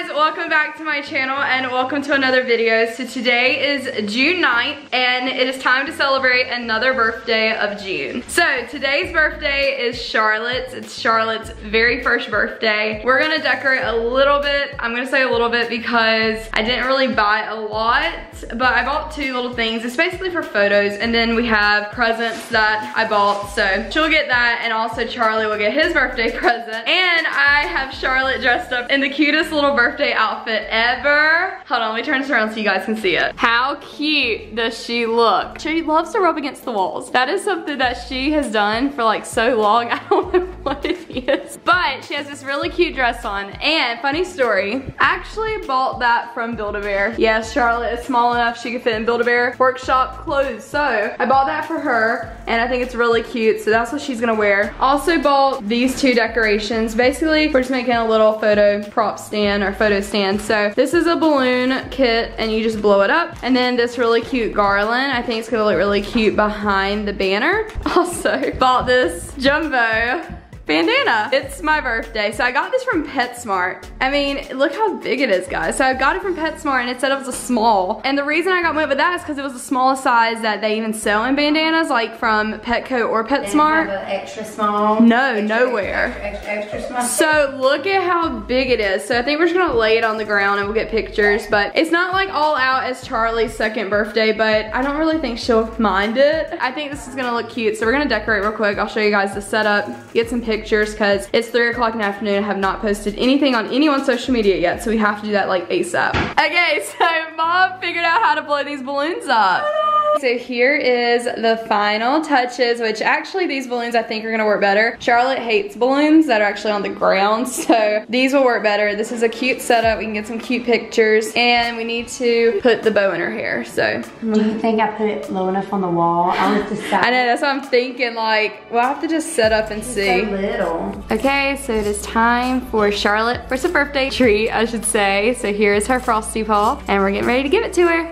guys, welcome back to my channel and welcome to another video. So today is June 9th and it is time to celebrate another birthday of June. So today's birthday is Charlotte's. It's Charlotte's very first birthday. We're gonna decorate a little bit. I'm gonna say a little bit because I didn't really buy a lot, but I bought two little things. It's basically for photos, and then we have presents that I bought. So she'll get that, and also Charlie will get his birthday present. And I have Charlotte dressed up in the cutest little birthday outfit ever. Hold on, let me turn this around so you guys can see it. How cute does she look? She loves to rub against the walls. That is something that she has done for like so long. I don't know what it is. But she has this really cute dress on. And funny story, I actually bought that from Build-A-Bear. Yes, Charlotte is small enough she could fit in Build-A-Bear workshop clothes. So I bought that for her and I think it's really cute. So that's what she's gonna wear. Also bought these two decorations. Basically, we're just making a little photo prop stand or photo stand. So this is a balloon kit and you just blow it up. And then this really cute garland. I think it's gonna look really cute behind the banner. Also bought this jumbo bandana. It's my birthday, so I got this from PetSmart. I mean, look how big it is, guys. So I got it from PetSmart and it said it was a small. And the reason I got went with that is because it was the smallest size that they even sell in bandanas, like from Petco or PetSmart. They have an extra small. No, extra, nowhere. Extra, extra small. So look at how big it is. So I think we're just gonna lay it on the ground and we'll get pictures. But it's not like all out as Charlie's second birthday, but I don't really think she'll mind it. I think this is gonna look cute. So we're gonna decorate real quick. I'll show you guys the setup, get some pictures, because it's 3 o'clock in the afternoon. I have not posted anything on anyone's social media yet, so we have to do that like ASAP. Okay, so Mom figured out how to blow these balloons up. So here is the final touches, which actually these balloons I think are gonna work better. Charlotte hates balloons that are actually on the ground, so these will work better. This is a cute setup. We can get some cute pictures, and we need to put the bow in her hair, so. Do you think I put it low enough on the wall? I was deciding. I know, that's what I'm thinking. Like, we'll have to just set up and see. So little. Okay, so it is time for Charlotte for some birthday treat, I should say. So here is her Frosty Paw, and we're getting ready to give it to her.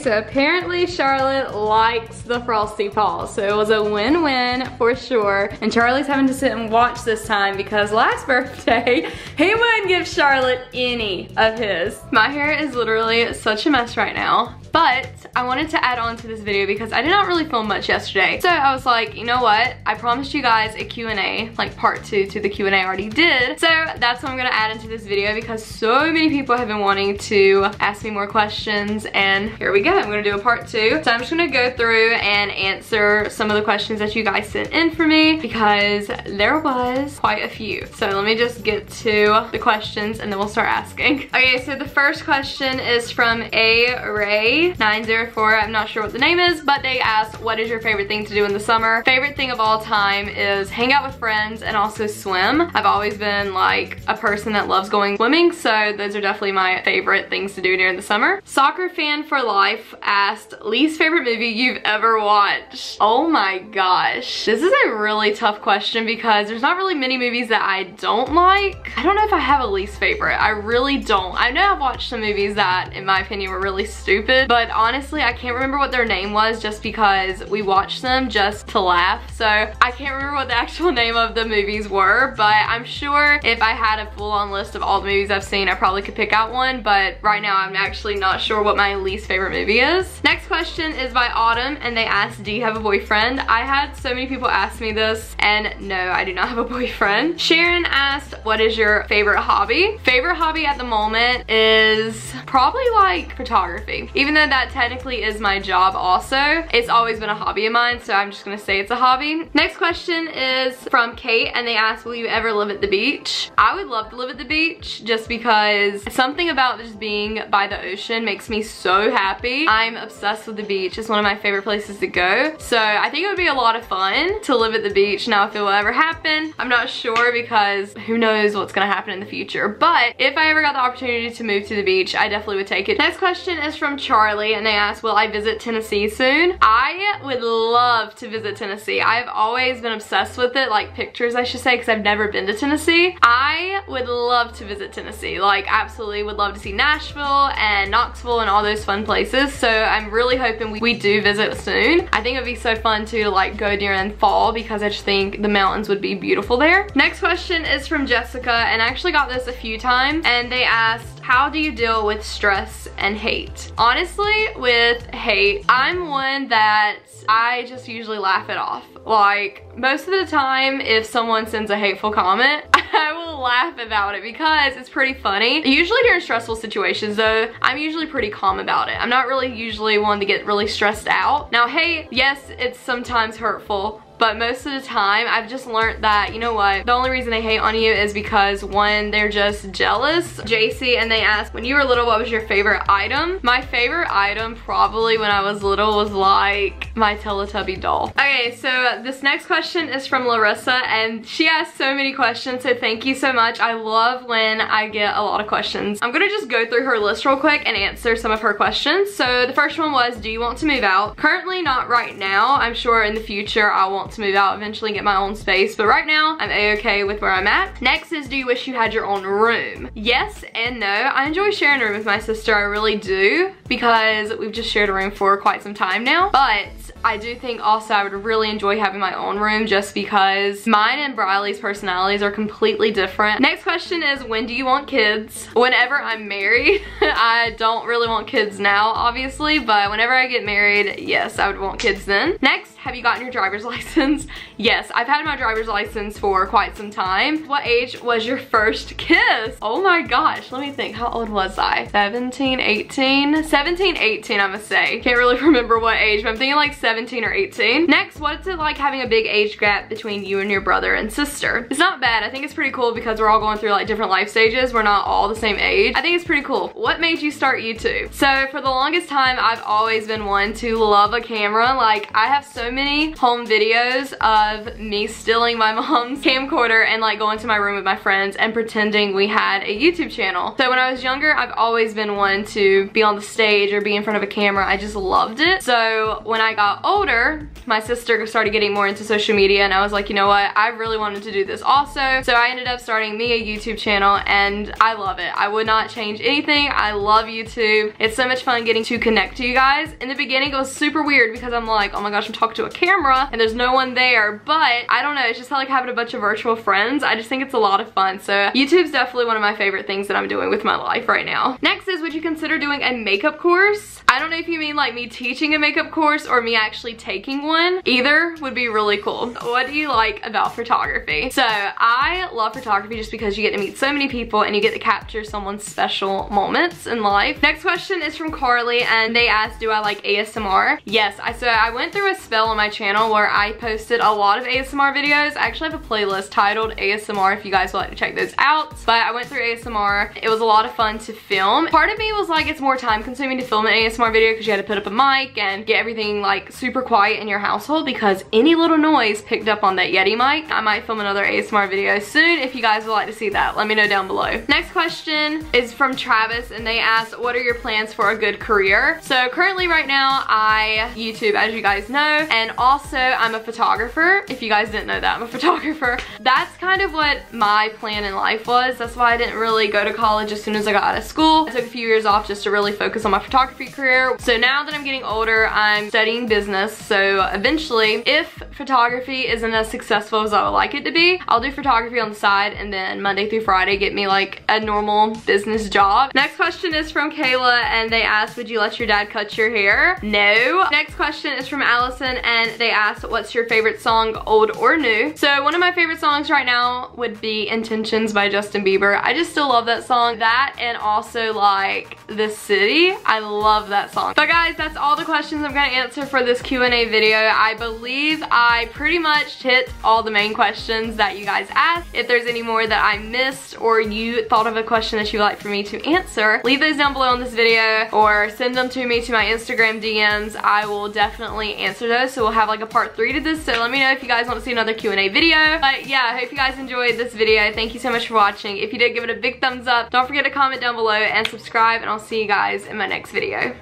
So apparently Charlotte likes the Frosty Paw, so it was a win-win for sure. And Charlie's having to sit and watch this time because last birthday, he wouldn't give Charlotte any of his. My hair is literally such a mess right now. But I wanted to add on to this video because I did not really film much yesterday. So I was like, you know what? I promised you guys a Q&A, like part two to the Q&A I already did. So that's what I'm gonna add into this video because so many people have been wanting to ask me more questions, and here we go. I'm gonna do a part two. So I'm just gonna go through and answer some of the questions that you guys sent in for me because there was quite a few. So let me just get to the questions and then we'll start asking. Okay, so the first question is from A Ray 904, I'm not sure what the name is, but they asked, what is your favorite thing to do in the summer? Favorite thing of all time is hang out with friends and also swim. I've always been like a person that loves going swimming, so those are definitely my favorite things to do during the summer. Soccer Fan for Life asked, least favorite movie you've ever watched? Oh my gosh. This is a really tough question because there's not really many movies that I don't like. I don't know if I have a least favorite. I really don't. I know I've watched some movies that, in my opinion, were really stupid, but honestly, I can't remember what their name was just because we watched them just to laugh. So I can't remember what the actual name of the movies were, but I'm sure if I had a full-on list of all the movies I've seen, I probably could pick out one, but right now I'm actually not sure what my least favorite movie is. Next question is by Autumn, and they asked, do you have a boyfriend? I had so many people ask me this, and no, I do not have a boyfriend. Sharon asked, what is your favorite hobby? Favorite hobby at the moment is probably like photography. Even though that technically is my job also, it's always been a hobby of mine, so I'm just gonna say it's a hobby. Next question is from Kate, and they asked, will you ever live at the beach? I would love to live at the beach just because something about just being by the ocean makes me so happy. I'm obsessed with the beach. It's one of my favorite places to go, so I think it would be a lot of fun to live at the beach. Now, if it will ever happen, I'm not sure because who knows what's gonna happen in the future, but if I ever got the opportunity to move to the beach, I definitely would take it. Next question is from Charlie, Charlie and they asked, will I visit Tennessee soon? I would love to visit Tennessee. I've always been obsessed with it, like pictures I should say, because I've never been to Tennessee. I would love to visit Tennessee. Like, absolutely would love to see Nashville and Knoxville and all those fun places. So I'm really hoping we do visit soon. I think it'd be so fun to like go during fall because I just think the mountains would be beautiful there. Next question is from Jessica, and I actually got this a few times, and they asked, how do you deal with stress and hate? Honestly, with hate, I'm one that I just usually laugh it off. Like, most of the time, if someone sends a hateful comment, I will laugh about it because it's pretty funny. Usually during stressful situations though, I'm usually pretty calm about it. I'm not really usually one to get really stressed out. Now hate, yes, it's sometimes hurtful, but most of the time, I've just learned that, you know what, the only reason they hate on you is because, one, they're just jealous. JC, and they asked, when you were little, what was your favorite item? My favorite item, probably when I was little, was like my Teletubby doll. Okay, so this next question is from Larissa, and she asked so many questions, so thank you so much. I love when I get a lot of questions. I'm gonna just go through her list real quick and answer some of her questions. So the first one was, do you want to move out? Currently, not right now. I'm sure in the future, I want to move out, eventually get my own space, but right now I'm a-okay with where I'm at. Next is, do you wish you had your own room? Yes and no. I enjoy sharing a room with my sister, I really do, because we've just shared a room for quite some time now, but I do think also I would really enjoy having my own room just because mine and Briley's personalities are completely different. Next question is, when do you want kids? Whenever I'm married. I don't really want kids now, obviously, but whenever I get married, yes, I would want kids then. Next, have you gotten your driver's license? Yes, I've had my driver's license for quite some time. What age was your first kiss? Oh my gosh, let me think, how old was I? 17, 18? 17, 18, I'm gonna say. Can't really remember what age, but I'm thinking like 17 or 18. Next, what's it like having a big age gap between you and your brother and sister? It's not bad. I think it's pretty cool because we're all going through like different life stages. We're not all the same age. I think it's pretty cool. What made you start YouTube? So for the longest time, I've always been one to love a camera. Like, I have so many home videos of me stealing my mom's camcorder and like going to my room with my friends and pretending we had a YouTube channel. So when I was younger, I've always been one to be on the stage or be in front of a camera. I just loved it. So when I got older, my sister started getting more into social media and I was like, you know what, I really wanted to do this also. So I ended up starting me a YouTube channel and I love it. I would not change anything. I love YouTube. It's so much fun getting to connect to you guys. In the beginning it was super weird because I'm like, oh my gosh, I'm talking to a camera and there's no one there, but I don't know, it's just like having a bunch of virtual friends. I just think it's a lot of fun. So YouTube's definitely one of my favorite things that I'm doing with my life right now. Next is, would you consider doing a makeup course? I don't know if you mean like me teaching a makeup course or me actually taking one. Either would be really cool. What do you like about photography? So I love photography just because you get to meet so many people and you get to capture someone's special moments in life. Next question is from Carly and they asked, do I like ASMR? Yes, so I went through a spell on my channel where I posted a lot of ASMR videos. I actually have a playlist titled ASMR if you guys would like to check those out. But I went through ASMR. It was a lot of fun to film. Part of me was like, it's more time consuming to film an ASMR video because you had to put up a mic and get everything like super quiet in your household because any little noise picked up on that Yeti mic. I might film another ASMR video soon if you guys would like to see that. Let me know down below. Next question is from Travis and they asked, what are your plans for a good career? So currently right now I YouTube, as you guys know, and also I'm a photographer. If you guys didn't know that, I'm a photographer. That's kind of what my plan in life was. That's why I didn't really go to college as soon as I got out of school. I took a few years off just to really focus on my photography career. So now that I'm getting older, I'm studying business, so eventually, if photography isn't as successful as I would like it to be, I'll do photography on the side and then Monday through Friday get me like a normal business job. Next question is from Kayla and they asked, would you let your dad cut your hair? No. Next question is from Allison and they asked, what's your favorite song, old or new? So one of my favorite songs right now would be Intentions by Justin Bieber. I just still love that song. That and also like The City. I love that song. But guys, that's all the questions I'm gonna answer for this Q&A video. I believe I pretty much hit all the main questions that you guys asked. If there's any more that I missed or you thought of a question that you'd like for me to answer, leave those down below on this video or send them to me to my Instagram DMs. I will definitely answer those. So we'll have like a part 3 to this. So let me know if you guys want to see another Q&A video. But yeah, I hope you guys enjoyed this video. Thank you so much for watching. If you did, give it a big thumbs up. Don't forget to comment down below and subscribe and I'll see you guys in my next video.